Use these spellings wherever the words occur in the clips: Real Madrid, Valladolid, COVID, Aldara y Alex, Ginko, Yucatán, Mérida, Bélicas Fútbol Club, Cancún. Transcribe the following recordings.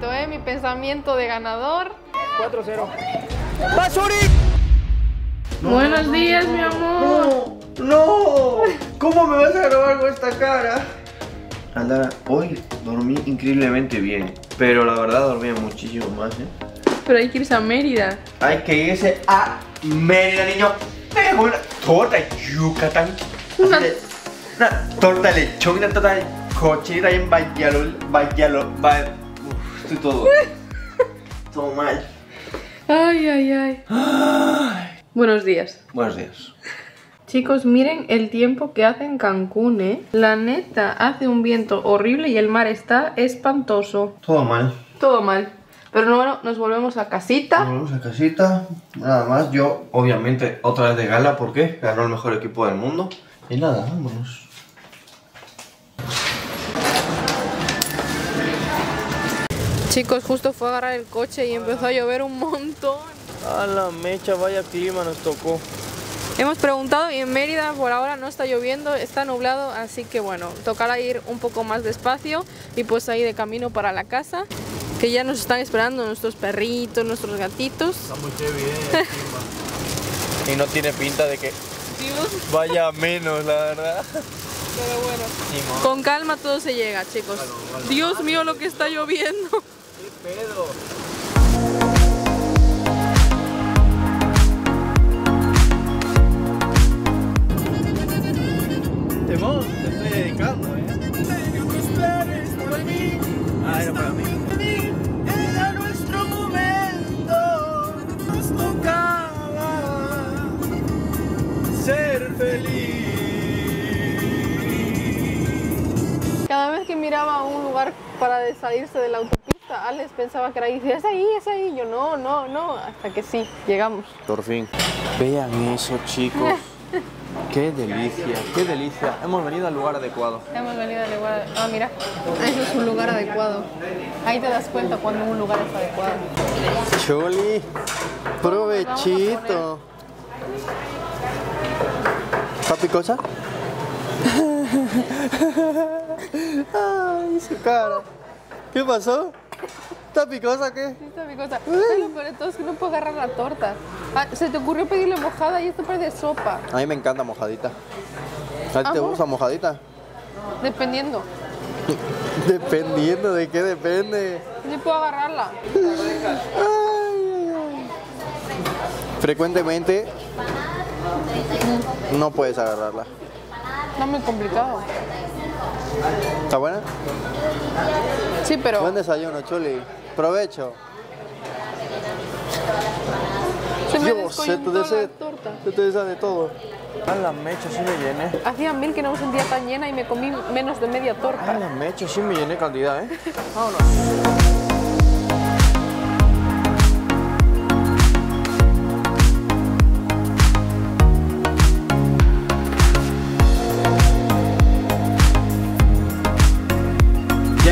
calmadito, mi pensamiento de ganador. 4-0. ¡Basuri! No, buenos días, mi amor. No, no. ¿Cómo me vas a grabar con esta cara? Andara, hoy dormí increíblemente bien, pero la verdad dormía muchísimo más, Pero hay que irse a Mérida. Hay que irse a Mérida, niño. Tengo una torta de Yucatán. Una torta de lechón, una torta de cochera en Valladolid. Uf, estoy todo. Todo mal. Ay, ay, ay. Ay. Buenos días. Buenos días. Chicos, miren el tiempo que hace en Cancún, La neta, hace un viento horrible y el mar está espantoso. Todo mal. Todo mal. Pero bueno, nos volvemos a casita. Nos volvemos a casita. Nada más, yo obviamente otra vez de gala porque ganó el mejor equipo del mundo. Y nada, vámonos. Chicos, justo fue a agarrar el coche y empezó a llover un montón. A la mecha, vaya clima nos tocó. Hemos preguntado y en Mérida por ahora no está lloviendo, está nublado, así que bueno, tocará ir un poco más despacio y pues ahí de camino para la casa, que ya nos están esperando nuestros perritos, nuestros gatitos. Está muy bien. Y no tiene pinta de que vaya menos, la verdad. Pero bueno, con calma todo se llega, chicos. Claro. Dios mío, lo que está lloviendo. ¡Qué pedo! Te estoy dedicando, Ah, era para mí. Era nuestro momento. Nos tocaba ser feliz. Cada vez que miraba un lugar para salirse de la autopista, Alex pensaba que era ahí. Es ahí, es ahí. Yo no, no, no. Hasta que sí, llegamos. Por fin. Vean eso, chicos. ¡Qué delicia! ¡Qué delicia! Hemos venido al lugar adecuado. Hemos venido al lugar adecuado. Ah, mira. Eso es un lugar adecuado. Ahí te das cuenta cuando un lugar es adecuado. ¡Choli! ¡Provechito! ¿Está picosa? ¡Ay, su cara! ¿Qué pasó? ¿Está picosa qué? Sí, está picosa. Pero todo es que no puedo agarrar la torta. Ah, se te ocurrió pedirle mojada y esto parece sopa. A mí me encanta mojadita. ¿A ti te gusta mojadita? Dependiendo. ¿Dependiendo de qué depende? Yo puedo agarrarla. Frecuentemente no puedes agarrarla. No es muy complicado. ¿Está buena? Sí, pero... Buen desayuno, Chuli. Provecho. Se me descoyuntó la torta. Se te deshace todo. A la mecha, sí me llené. Hacía 1000 que no me sentía tan llena y me comí menos de media torta. A la mecha, sí me llené cantidad, Vámonos.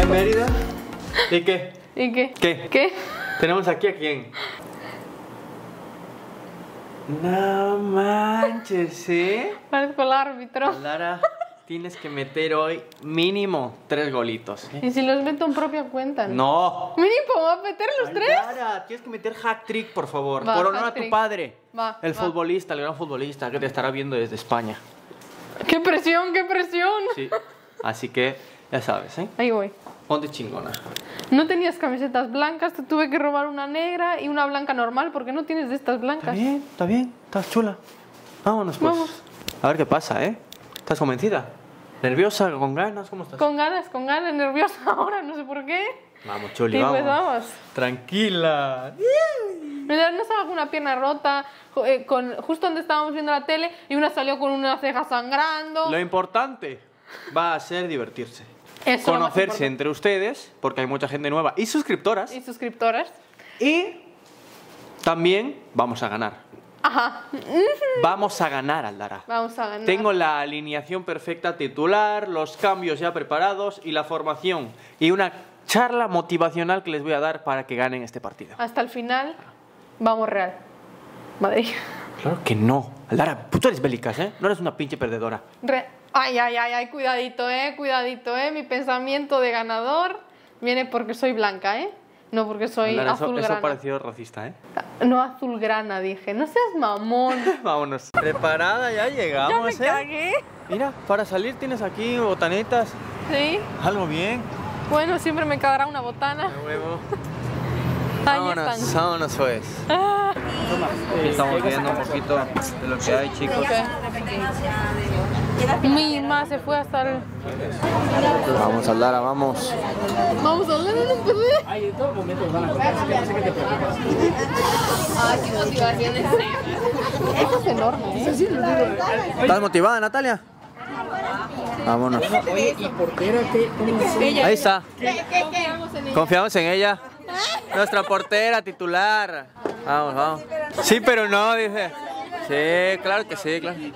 Mérida. ¿Y qué? ¿Y qué? ¿Qué? ¿Qué? ¿Tenemos aquí a quién? No manches, Parezco el árbitro. Lara, tienes que meter hoy mínimo 3 golitos. ¿Y si los meto en propia cuenta? ¡No! ¡Mínimo! ¿Va a meter los 3? Lara, tienes que meter hat-trick, por favor. Va, por honor a tu padre. Va, el futbolista, el gran futbolista que te estará viendo desde España. ¡Qué presión, qué presión! Sí, así que ya sabes, Ahí voy. Ponte chingona. No tenías camisetas blancas, te tuve que robar una negra y una blanca normal porque no tienes de estas blancas. Está bien, estás chula. Vámonos pues. Vamos. A ver qué pasa, ¿Estás convencida? ¿Nerviosa? ¿Con ganas? ¿Cómo estás? Con ganas, nerviosa ahora, no sé por qué. Vamos, Chuli, vamos. Pues vamos. Tranquila. No estaba con una pierna rota, justo donde estábamos viendo la tele y una salió con una ceja sangrando. Lo importante va a ser divertirse. Eso, conocerse entre ustedes, porque hay mucha gente nueva y suscriptoras. Y suscriptoras. Y también vamos a ganar. Ajá. Vamos a ganar, Aldara. Vamos a ganar. Tengo la alineación perfecta titular, los cambios ya preparados y la formación. Y una charla motivacional que les voy a dar para que ganen este partido. Hasta el final, vamos Real Madrid. Claro que no. Aldara, tú eres bélicas, No eres una pinche perdedora. Ay, ay, ay, ay, cuidadito, cuidadito, mi pensamiento de ganador. viene porque soy blanca, ¿eh? No porque soy azulgrana. Eso pareció racista, ¿eh? No, azulgrana, dije. No seas mamón. Vámonos. Preparada, ya llegamos, ¿eh? Cagué. Mira, para salir tienes aquí botanetas. Sí. Algo bien. Bueno, siempre me quedará una botana. De huevo. Vámonos, vámonos, pues. Estamos viendo un poquito de lo que hay, chicos. Okay. Mi mamá se fue hasta el... Vamos a Lara, vamos. Vamos a Lara, no puede. Ay, en todo momento van a comer, así que no sé qué te preocupas. Ay, qué motivación es. Esto es enorme, ¿eh? Sí, lo digo. ¿Estás motivada, Natalia? Vámonos. Oye, y portérate. Ahí está. Confiamos en ella. Nuestra portera titular. Vamos, vamos. Sí, pero no, dice. Sí, claro que sí, claro. Sí,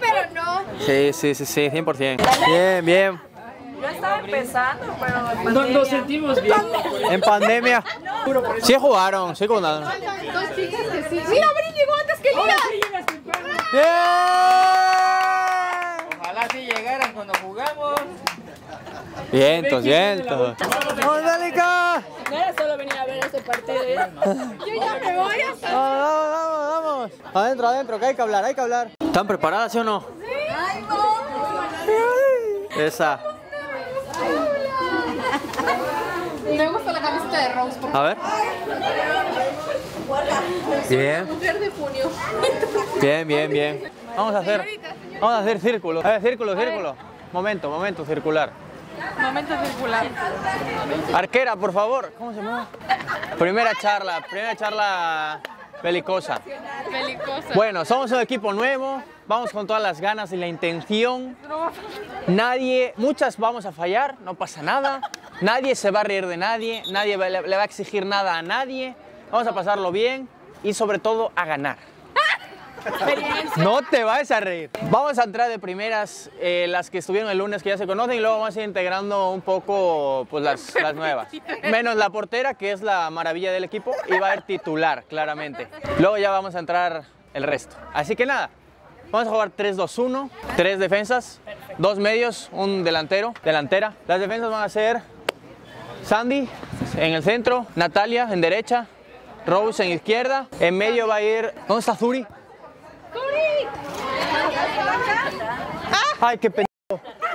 pero no. Sí, sí, sí, sí, 100%. Bien, bien. Yo estaba empezando, pero nos sentimos bien. En pandemia. Sí jugaron, sí con nada. Dos chicas que sí. Mira, Bri llegó antes que Lira. ¡Bien! Ojalá sí llegaran cuando jugamos. Vientos, vientos. ¡Móndalica! No era solo venir a ver este partido, ¿eh? Yo ya me voy a salir. Vamos, vamos, vamos. Adentro, adentro, que hay que hablar, hay que hablar. ¿Están preparadas, sí o no? Sí. ¡Ay, no! Esa. Me gusta la camiseta de Rose. A ver. Bien. Mujer de junio. Bien, bien, bien. Vamos a hacer círculo. A ver, círculo, círculo. Momento, momento, circular. Momento circular. Arquera, por favor. ¿Cómo se llama? Primera charla belicosa. Belicosa. Bueno, somos un equipo nuevo. Vamos con todas las ganas y la intención. Nadie, muchas vamos a fallar, no pasa nada. Nadie se va a reír de nadie. Nadie le va a exigir nada a nadie. Vamos a pasarlo bien y sobre todo a ganar. No te vayas a reír. Vamos a entrar de primeras las que estuvieron el lunes, que ya se conocen, y luego vamos a ir integrando un poco pues, las nuevas. Menos la portera, que es la maravilla del equipo, y va a haber titular, claramente. Luego ya vamos a entrar el resto. Así que nada, vamos a jugar 3-2-1, 3 defensas, 2 medios, un delantero, delantera. Las defensas van a ser Sandy en el centro, Natalia en derecha, Rose en izquierda. En medio va a ir... ¿Dónde está Zuri? ¡Ay, qué pendejo!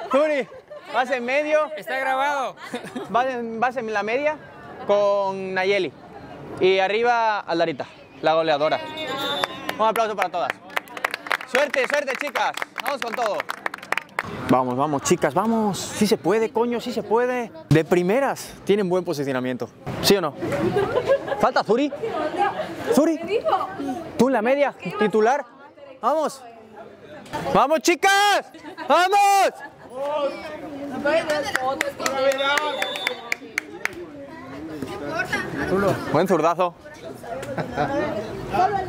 Zuri, vas en medio. Está grabado. Vas en la media con Nayeli. Y arriba Aldarita, la goleadora. Un aplauso para todas. Suerte, suerte, chicas. Vamos con todo. Vamos, vamos, chicas, vamos. Sí se puede, coño, sí se puede. De primeras tienen buen posicionamiento. ¿Sí o no? Falta Zuri. Zuri, tú en la media, titular. Vamos. ¡Vamos, chicas! ¡Vamos! Buen zurdazo.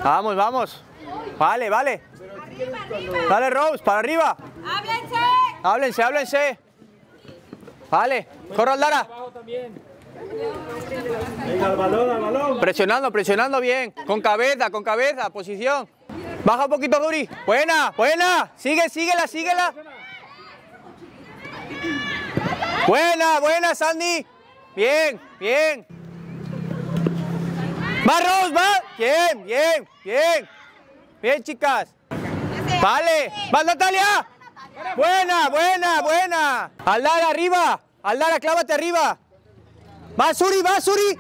Vamos, vamos. Vale, vale. Dale, Rose, para arriba. ¡Háblense! ¡Háblense, háblense! Vale, corre al Lara. Venga, al balón, al balón. Presionando, presionando bien. Con cabeza, posición. Baja un poquito, Duri. Buena, buena. Sigue, síguela, síguela. Buena, buena, Sandy. Bien, bien. Va, Rose, va. Bien, bien, bien. Bien, chicas. Vale. Va, Natalia. Buena, buena, buena. Aldara, arriba. Aldara, clávate arriba. Va, Zuri, va, Zuri.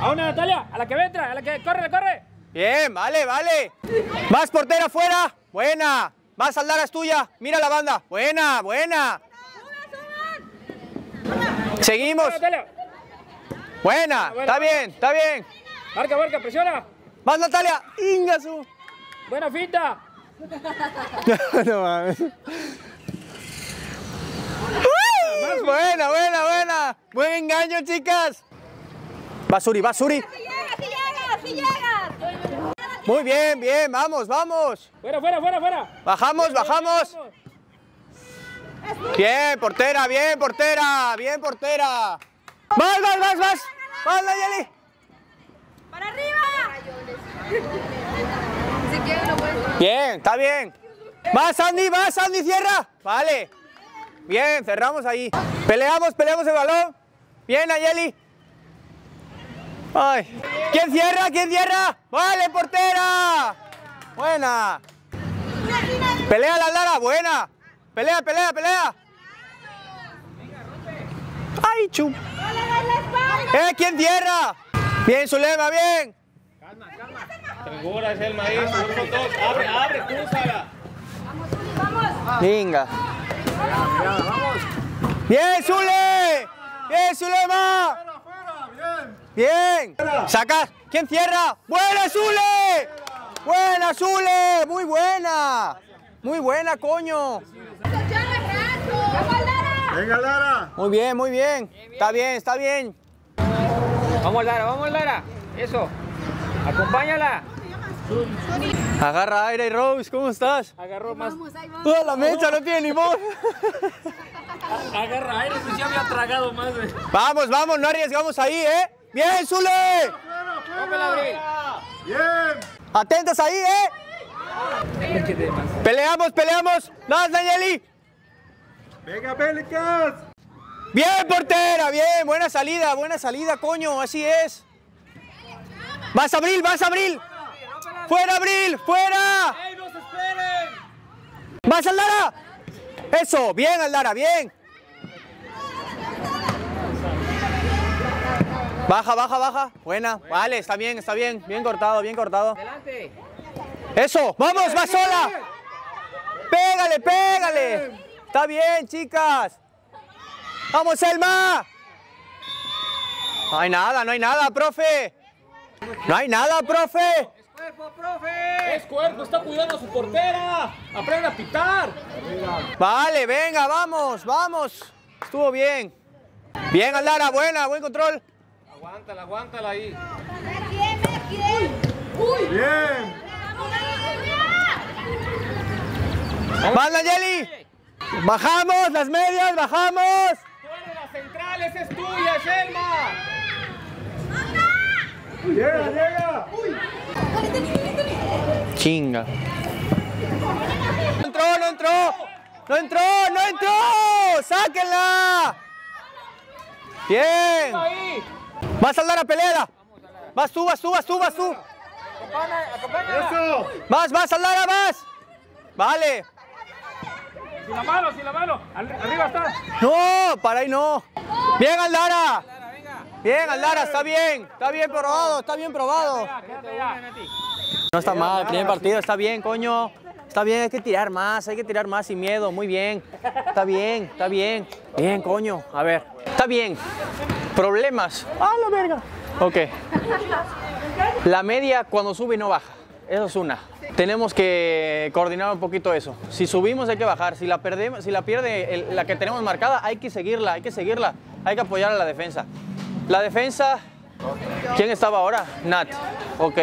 A una, Natalia. A la que entra, a la que corre, corre. Bien, vale, vale. Más portera afuera. Buena. Más Aldara es tuya. Mira la banda. Buena, buena. Seguimos. Buena. Está bien, está bien. Marca, marca, presiona. Más Natalia. Ingasu. Buena finta. No mames. Uy, buena, buena, buena. Buen engaño, chicas. Va Zuri, va Zuri. Muy bien, bien, vamos, vamos. Fuera, fuera, fuera, fuera. Bajamos, bajamos. Bien, portera, bien, portera, bien, portera. Vas, vas, vas, vas. Vas, Nayeli. Para arriba. Bien, está bien. Vas, Sandy, cierra. Vale. Bien, cerramos ahí. Peleamos el balón. Bien, Ayeli. Ay. ¿Quién cierra? ¿Quién cierra? ¡Vale, portera! Buena. Pelea la Lara, buena. Pelea, pelea, pelea. Ay, chup. ¿Quién cierra? Bien, Zulema, bien. Calma, calma. Segura es el maíz. Uno, dos. Abre, abre, cruzala. Vamos, vamos. Venga. Bien, Zule. Bien, Zulema. Bien. Sacas. ¿Quién cierra? Buena, Zule. Buena, Zule. Muy buena. Muy buena, coño. Venga, Lara. Muy bien, muy bien. Está bien, está bien. Vamos, Lara. Eso. Acompáñala. Agarra aire, Rose, ¿cómo estás? Agarró más. Toda la mecha, no tiene limón. Agarra aire, pues ya había tragado más. Vamos, vamos, no arriesgamos ahí, ¿eh? ¡Bien, Zule! ¡Fuera! ¡Bien! ¡Atentos ahí, eh! ¡Peleamos, peleamos! ¡Más, Danieli! ¡Venga, Bélicas! ¡Bien, portera! ¡Bien! Buena salida, coño! ¡Así es! ¡Vas, Abril! ¡Vas, Abril! ¡Fuera, Abril! ¡Fuera! ¡Ey, no se esperen! ¡Vas, Aldara! ¡Eso! ¡Bien, Aldara! ¡Bien! Baja, baja, baja. Buena. Vale, está bien, está bien. Bien cortado, bien cortado. ¡Adelante! ¡Eso! ¡Vamos, va sola! ¡Pégale, pégale! ¡Está bien, chicas! ¡Vamos, Elma! No hay nada, profe. No hay nada, profe. ¡Es cuerpo, profe! ¡Es cuerpo! ¡Está cuidando a su portera! ¡Aprende a pitar! Vale, venga, vamos, vamos. Estuvo bien. Bien, Aldara, buena, buen control. Aguántala, aguántala ahí. ¡Uy! ¡Bien! ¡Más, Nayeli! ¡Bajamos las medias, bajamos! ¡Tú eres la central, esa es tuya, Shelma! ¡Llega, llega! ¡Uy! Chinga. No entró, no entró. No entró, no entró. Sáquenla. Bien. Vas a dar a pelear. Vas tú, vas tú, vas tú, vas tú. Vas, vas a dar, vas. Vale. Sin la mano, sin la mano. Arriba está. No, para ahí no. Bien, Aldara. Bien, Aldara, está bien probado, está bien probado. No está mal, el primer partido, está bien, coño. Está bien, hay que tirar más sin miedo, muy bien. Está bien, está bien. Bien, coño, a ver. Está bien. Problemas. ¡Ah, la verga! Ok. La media cuando sube no baja, eso es una. Tenemos que coordinar un poquito eso. Si subimos hay que bajar, si la perdemos, si la pierde la que tenemos marcada, hay que seguirla, hay que seguirla. Hay que apoyar a la defensa. La defensa, ¿quién estaba ahora? Nat, ok.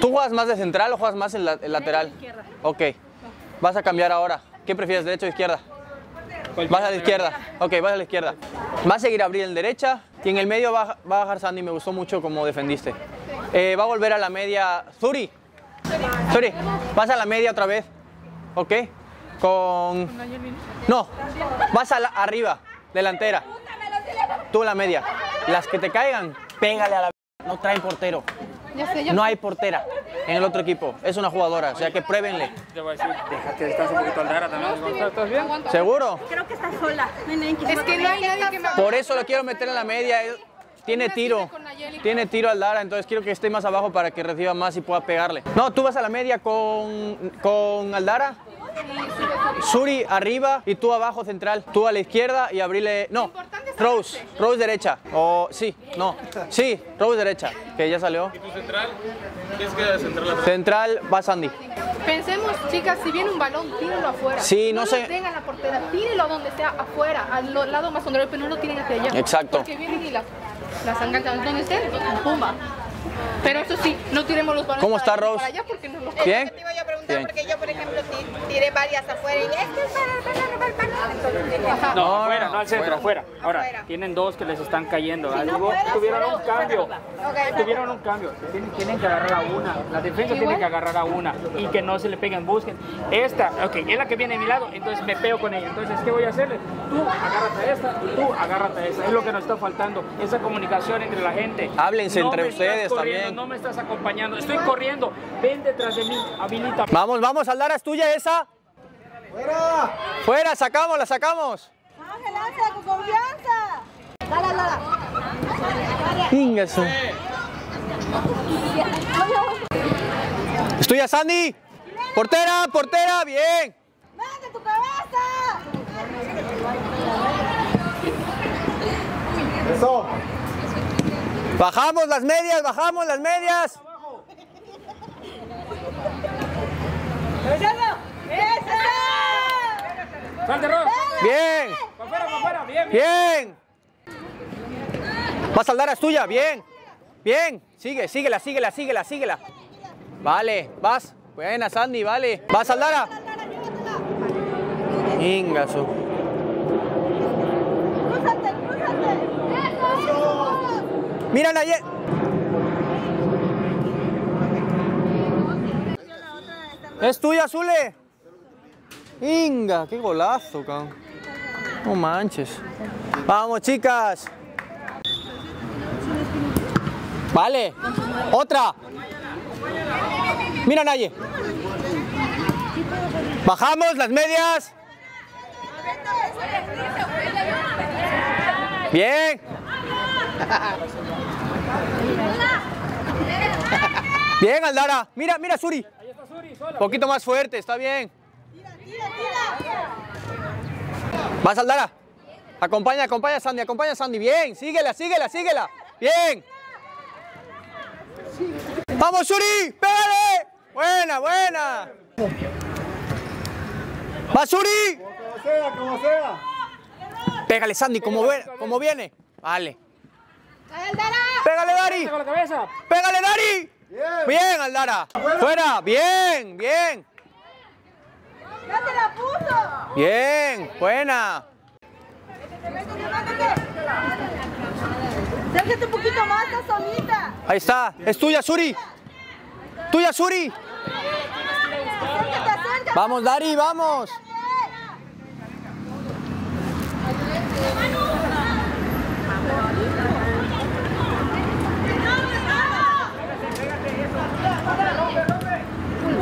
¿Tú juegas más de central o juegas más en el lateral? Ok, vas a cambiar ahora. ¿Qué prefieres, derecha o izquierda? Vas a la izquierda, ok, vas a la izquierda. Va a seguir a abrir en derecha y en el medio va a bajar Sandy, me gustó mucho cómo defendiste. Va a volver a la media, Zuri. Zuri, vas a la media otra vez, ok. Con... No, vas a la arriba, delantera. Tú la media. Las que te caigan, pégale a la... No traen portero. No hay portera en el otro equipo. Es una jugadora, o sea que pruébenle. Déjate descansar un poquito a Lara también. ¿Estás bien? ¿Seguro? Creo que está sola. Es que no hay nadie que me... Por eso lo quiero meter en la media. Tiene tiro al Lara, entonces quiero que esté más abajo para que reciba más y pueda pegarle. No, tú vas a la media con Aldara. Zuri arriba y tú abajo central. Tú a la izquierda y abrirle... No, Rose derecha. O sí, no. Sí, Rose derecha. Que ya salió. ¿Y tu central? ¿Quién queda de central atrás? Central va Sandy. Pensemos, chicas, si viene un balón, tírenlo afuera. Sí, no sé. No tengan la portera, tírenlo donde sea afuera, al lado más contrario, pero no lo tiren hacia allá. Exacto. Porque vienen y las enganchan donde estén, pumba. Pero eso sí, no tiremos los balones. ¿Cómo está Rose? Para allá porque no los... ¿Bien? preguntó porque yo, por ejemplo, tiré varias afuera y es para no, afuera, no al centro, afuera. Ahora, tienen dos que les están cayendo. Tuvieron un cambio. Tuvieron un cambio. Tienen que agarrar a una. La defensa tiene que agarrar a una y que no se le peguen, busquen. Esta, ok, es la que viene a mi lado, entonces me pego con ella. Entonces, ¿qué voy a hacerle? Tú agárrate a esta y tú agárrate a esta. Es lo que nos está faltando, esa comunicación entre la gente. Háblense entre ustedes también. No me estás acompañando, estoy corriendo. Ven detrás de mí, habilita. Vamos, vamos, Aldara, es tuya esa. ¡Fuera! ¡Fuera! ¡Sacamos, la sacamos! ¡Ángel, lanza con confianza! ¡Dale, Aldara! ¡Píngaso! ¡Es tuya, Sandy! ¡Portera, portera! ¡Bien! ¡Mete tu cabeza! ¡Eso! ¡Bajamos las medias, bajamos las medias! ¡Salte, Ross! ¡Bien! ¡Para afuera, bien, bien! ¡Bien! ¡Vas a Aldara, es tuya! ¡Bien! ¡Bien! ¡Sigue, síguela, síguela, síguela, síguela! Vale, vas. Buena, Sandy, vale. ¡Vas a Aldara! ¡Ingaso! ¡Cruzate, cruzate! ¡Miran ayer! ¡Es tuya, Zule! ¡Inga! ¡Qué golazo, cabrón! ¡No manches! ¡Vamos, chicas! ¡Vale! ¡Otra! ¡Mira, Naye! ¡Bajamos las medias! ¡Bien! ¡Bien, Aldara! ¡Mira, mira, Suri! Un poquito más fuerte, está bien. Vas, Aldara. Acompaña, acompaña, Sandy, acompaña, Sandy. Bien, síguela, síguela, síguela. Bien. Vamos, Suri, pégale. Buena, buena. Va, Suri. Como sea. Pégale, Sandy, como viene. Vale. Pégale, Dari. Pégale, Dari. Bien, Aldara. Fuera, bien, bien. ¡Ya te la puso! ¡Bien! ¡Buena! ¡Déjate un poquito más, está solita! Ahí está. ¡Es tuya, Suri! ¡Tuya, Suri! ¡Vamos, Dari! ¡Vamos!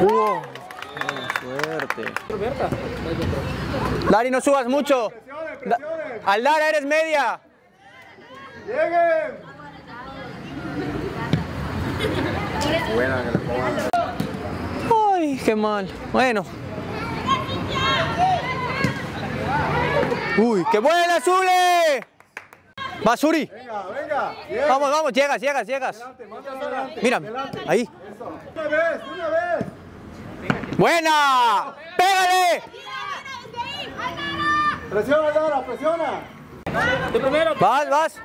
¡Wow! Suerte. Dari, no subas mucho. Aldara, eres media. Lleguen. Ay, qué mal. Bueno. Uy, qué buena, Zule. Va, Suri. Venga, venga. Llega. Vamos, vamos, llegas, llegas, llegas. Delante, delante. Mira, delante. Ahí. Eso. Una vez, una vez. ¡Buena! ¡Pégale! ¡Presiona, Aldara! ¡Presiona! ¡Tú primero! ¡Vas, vas!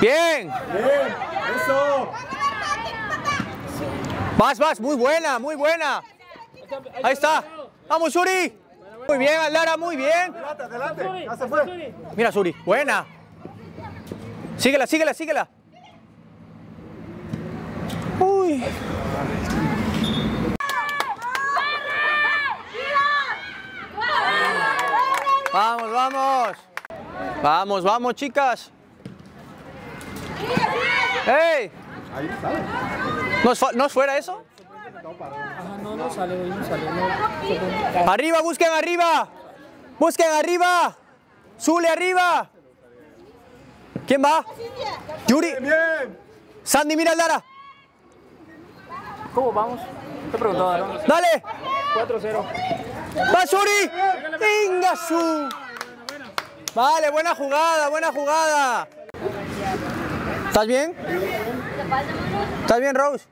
¡Bien! ¡Bien! ¡Eso! ¡Vas, vas! ¡Muy buena, muy buena! ¡Ahí está! ¡Vamos, Suri! ¡Muy bien, Aldara! ¡Muy bien! ¡Adelante, adelante! ¡Ya se fue! ¡Mira, Suri! ¡Buena! ¡Síguela, síguela, síguela! ¡Uy! Vamos, vamos. Vamos, vamos, chicas. ¡Ey! ¿No es fuera eso? No, no sale, no sale. Arriba, busquen arriba. Busquen arriba. Zule arriba. ¿Quién va? Yuri. Bien. Sandy, mira a Lara. ¿Cómo vamos? Te preguntaba. Dale. 4-0. ¡Va, Suri! ¡Venga, Su! Vale, buena jugada, buena jugada. ¿Estás bien? ¿Estás bien, Rose?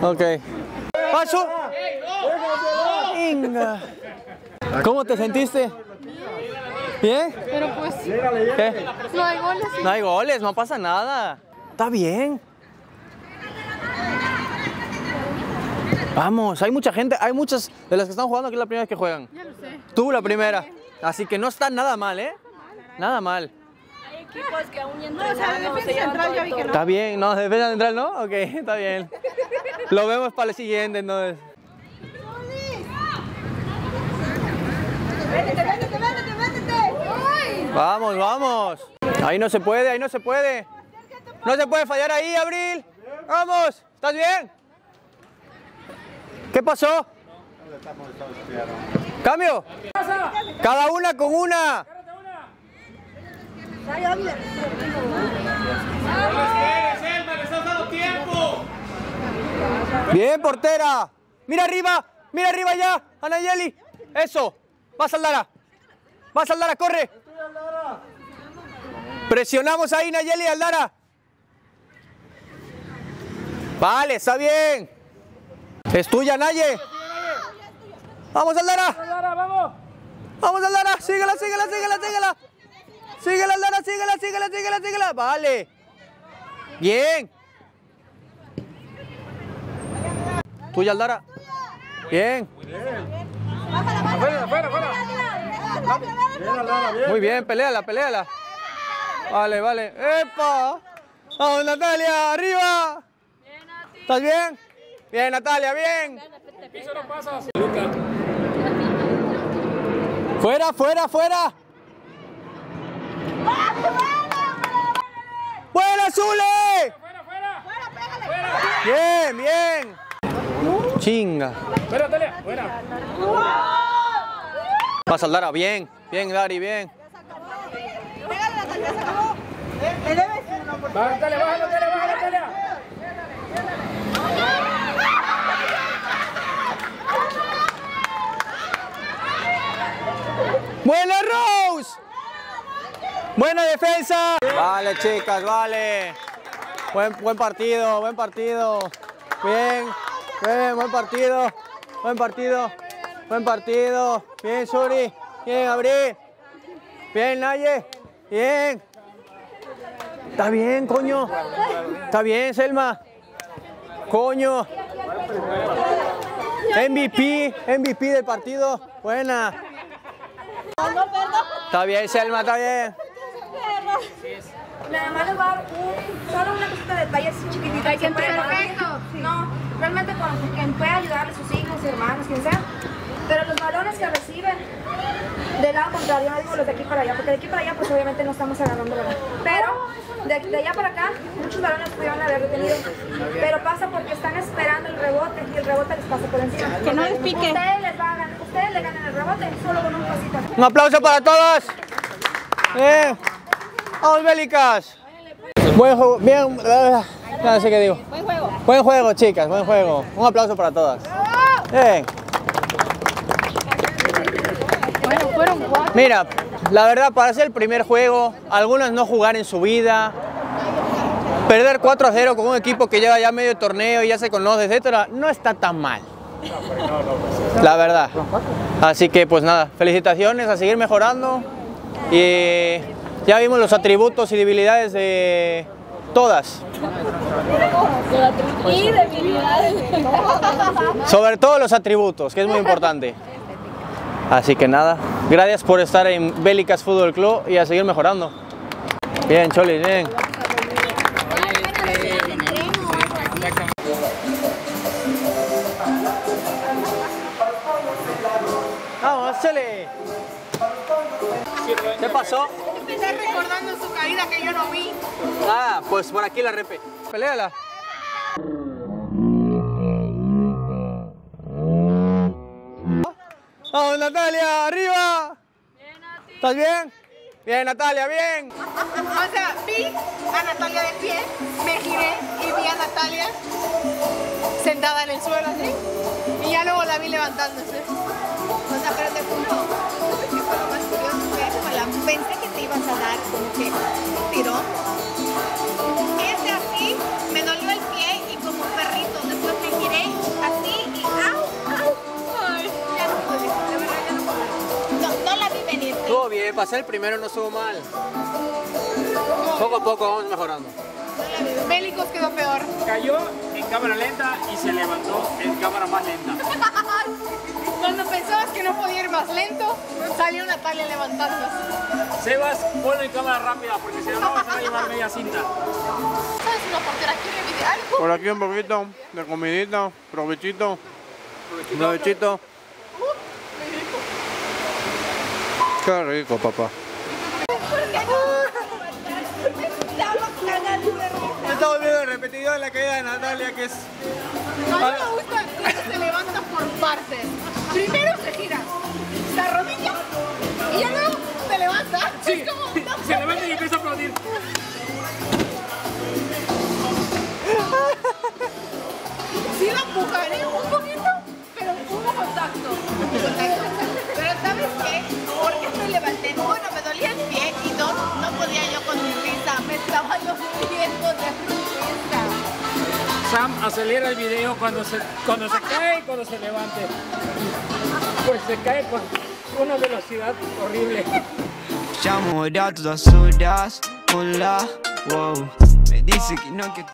Ok. ¡Va, Su! ¡Venga! ¿Cómo te sentiste? ¿Bien? Pero pues... ¿Qué? No hay goles. No hay goles, no pasa nada. Está bien. Vamos, hay mucha gente, hay muchas de las que están jugando aquí la primera vez que juegan. Ya lo sé. Tú la primera. Así que no está nada mal, ¿eh? Nada mal. Hay equipos que aún no. Está bien, no, defensa central, ¿no? Ok, está bien. Lo vemos para el siguiente, entonces. ¡Véndete, véndete, véndete, véndete! ¡Vamos, vamos! Ahí no se puede, ahí no se puede. No se puede fallar ahí, Abril. ¡Vamos! ¿Estás bien? ¿Qué pasó? ¡Cambio! ¡Cada una con una! ¡Bien, portera! mira arriba ya, Anayeli. Eso, vas Aldara, corre. Presionamos ahí, Nayeli, Aldara. Vale, está bien. Es tuya, Naye. Vamos, Aldara, vamos. Vamos, Aldara, síguela. Síguela, Aldara, síguela. Vale. Bien. Tuya, Aldara. Bien. Afuera. Muy bien, peleala. Vale. ¡Epa! ¡Vamos, Natalia! ¡Arriba! ¿Estás bien? Bien, Natalia, bien. Piso no pasa. ¡Fuera! ¡Fuera, Zule! ¡Fuera, pégale! ¡Bien! ¡Chinga! ¡Fuera, Natalia! ¡Fuera! Pasa Aldara, bien, Dari, bien. ¡Pégale, Natalia, se acabó! ¡Baja, Natalia, baja, Natalia! ¡Buena, Rose! ¡Buena defensa! Vale, chicas, vale. Buen partido. Bien, buen partido. Bien, Suri. Bien, Abril. Bien, Naye. Bien. Está bien, coño. Está bien, Selma. Coño. MVP del partido. Buena. Está bien, Selma, está bien. Nada más les voy a dar solo una cosita de detalle así chiquitita. Perfecto. No, realmente con quien pueda ayudar a sus hijos, hermanos, quien sea. Pero los balones que reciben, del lado contrario, no digo los de aquí para allá, porque de aquí para allá pues obviamente no estamos agarrando balón. Pero de allá para acá, muchos balones pudieron haber retenido. Pero pasa porque están esperando el rebote y el rebote les pasa por encima. Que no les pique. Ustedes le ganan el rebote solo con un pasito. Un aplauso para todos. ¡Vamos, Bélicas! Buen juego, bien. No sé qué digo. Buen juego, chicas, buen juego. Un aplauso para todas. Bien. Mira, la verdad, para hacer el primer juego, algunas no jugar en su vida, perder 4-0 con un equipo que lleva ya medio torneo y ya se conoce, etcétera, no está tan mal. La verdad. Así que, pues nada, felicitaciones, a seguir mejorando. Y ya vimos los atributos y debilidades de todas. Y debilidades. Sobre todo los atributos, que es muy importante. Así que nada, gracias por estar en Bélicas Fútbol Club y a seguir mejorando. Bien, Choli, bien. ¡Vamos, Choli! ¿Qué pasó? Empecé recordando su caída que yo no vi. Ah, pues por aquí la repe. Peléala. ¡Vamos, Natalia! ¡Arriba! ¿Estás bien? Bien, Natalia, bien. O sea, vi a Natalia de pie, me giré y vi a Natalia sentada en el suelo así. Y ya luego la vi levantándose. O sea, pero te juro que fue lo más curioso que eso, la pensé que te ibas a dar como que un tirón. Este así, me dolió el pie y como un perrito, después me giré así y ¡au! No la vi venir. Estuvo bien, pasé el primero, no estuvo mal. Poco a poco vamos mejorando. Bélicos quedó peor. Cayó en cámara lenta y se levantó en cámara más lenta. Cuando pensabas que no podía ir más lento, salió Natalia levantándose. Sebas, ponlo en cámara rápida porque si no, no va a llevar media cinta. ¿Sabes una portera aquí de video? Por aquí un poquito de comidita, provechito. Provechito. Qué rico, papá. ¿Por qué no? Estamos viendo el repetido de la caída de Natalia, que es... A mí me gusta cuando se levanta por partes. Primero se gira, se arrodilla y ya luego se levanta. Sí, se levanta y empieza a aplaudir. Sí la empujaré un poquito, pero hubo contacto. Pero ¿sabes qué? Porque me levanté. Bueno, me dolía el pie y dos, no podía yo con mi risa. Me estaba yo muriendo de risa. Sam acelera el video cuando se cae y cuando se levante. Pues se cae con una velocidad horrible. Llamo a todas horas, hola, wow. Me dice que no que...